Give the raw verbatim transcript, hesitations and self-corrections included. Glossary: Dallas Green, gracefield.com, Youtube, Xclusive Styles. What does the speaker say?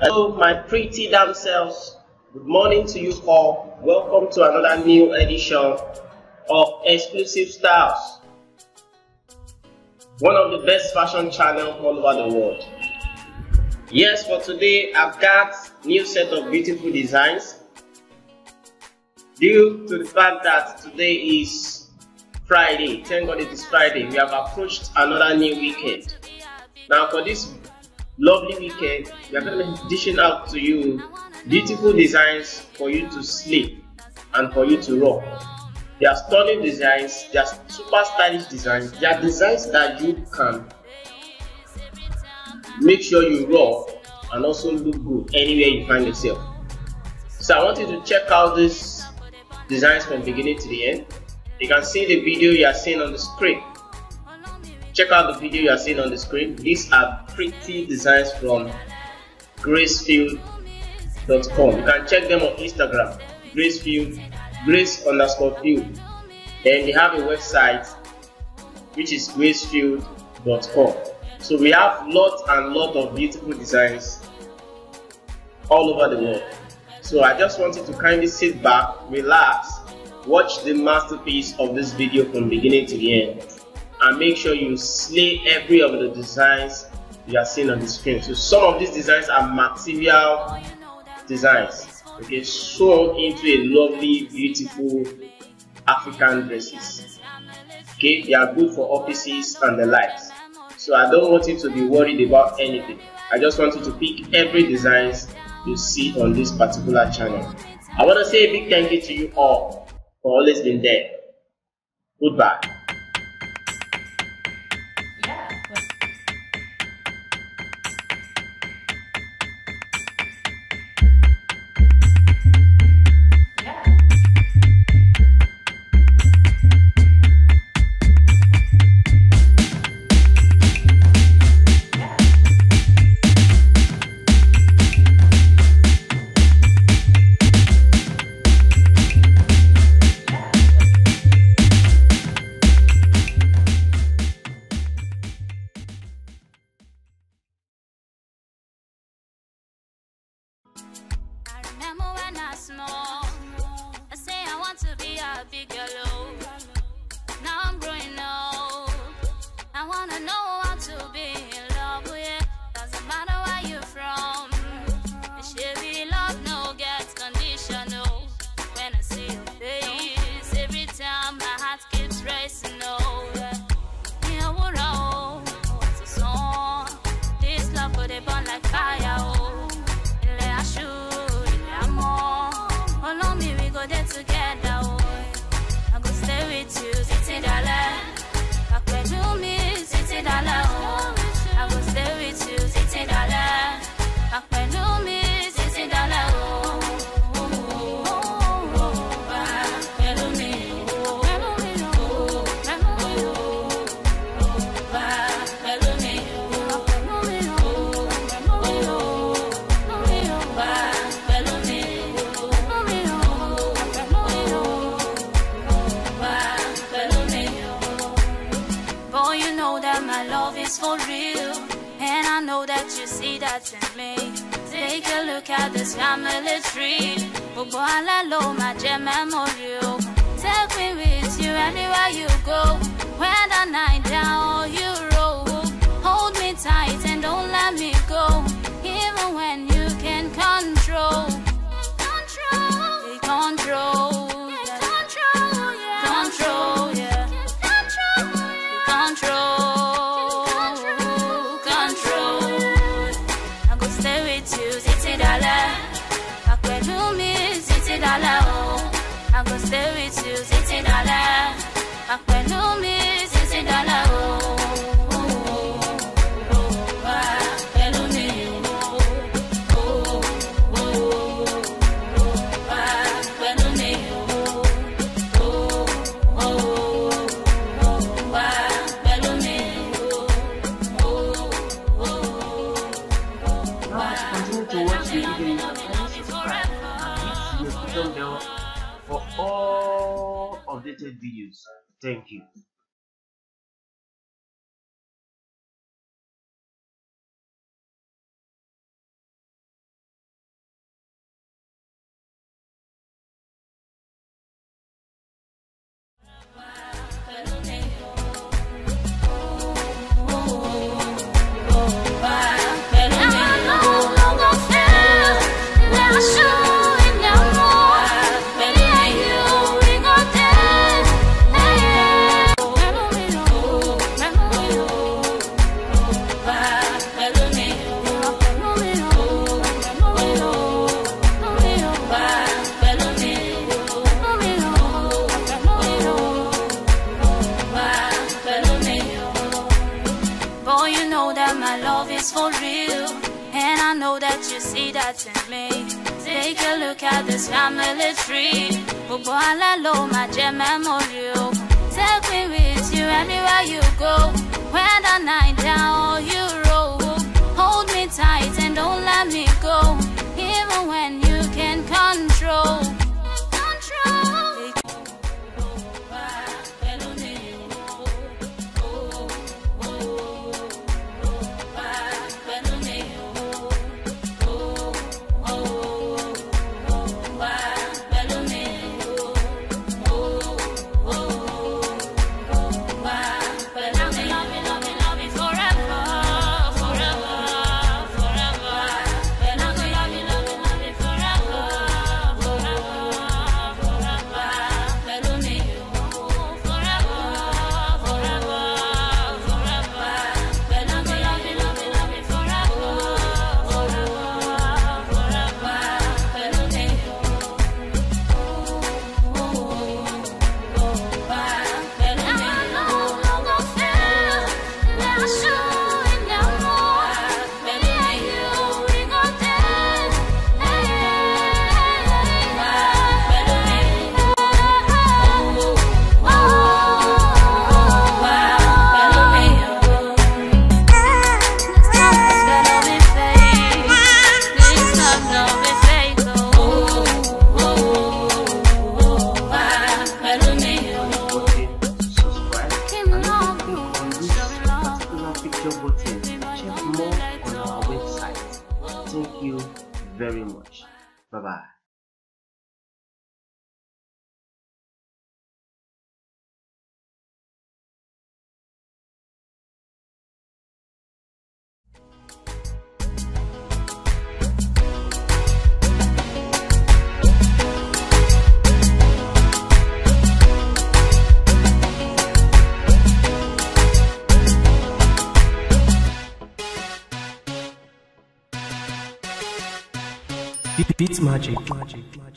Hello, my pretty damn selves. Good morning to you all. Welcome to another new edition of Exclusive Styles, one of the best fashion channels all over the world. Yes, for today I've got new set of beautiful designs. Due to the fact that today is Friday, thank God it is Friday, we have approached another new weekend. Now for this lovely weekend, we are going to be dishing out to you beautiful designs for you to sleep and for you to rock. They are stunning designs, they are super stylish designs, they are designs that you can make sure you rock and also look good anywhere you find yourself. So I want you to check out these designs from beginning to the end. You can see the video you are seeing on the screen. Check out the video you are seeing on the screen. These are pretty designs from gracefield dot com. You can check them on Instagram, gracefield, grace underscore field. Then they have a website which is gracefield dot com. So we have lots and lots of beautiful designs all over the world. So I just wanted to kindly sit back, relax, watch the masterpiece of this video from beginning to the end, and make sure you slay every of the designs you are seeing on the screen. So some of these designs are material designs, okay, sewn into a lovely, beautiful African dresses. Okay, they are good for offices and the likes. So I don't want you to be worried about anything. I just want you to pick every design you see on this particular channel. I want to say a big thank you to you all for always being there. Goodbye. Small. I say I want to be a big girl. Now I'm growing up. I wanna know how to be in love with you. Doesn't matter where you're from. It should be love, no gets conditional. When I see your face, every time my heart keeps racing. Oh, yeah, we're all what's a song. This love put it burn like fire. Oh, yeah, I should. Together, I'm gonna stay with you, sitting down. I can do me, sitting down. I'm gonna stay with you, sitting down. I can do me, sitting down. For real, and I know that you see that in me. Take a look at this family tree. But boy, I love my gem memorial. Take me with you anywhere you go. When the night down, you roll. Hold me tight and don't let me go. Even when you can control, control, control, control, control, yeah, control. I'm gonna stay with you, sitting down. I can do me, sitting down. Oh. For all updated videos. Thank you. know that you see that in me. Take a look at this family tree. My gem memorial. Take me with you anywhere you go. When the night down you roll, hold me tight and don't let me go. Even when you can control. Button. Check more on our website. Thank you very much. Bye bye. Beats magic. magic.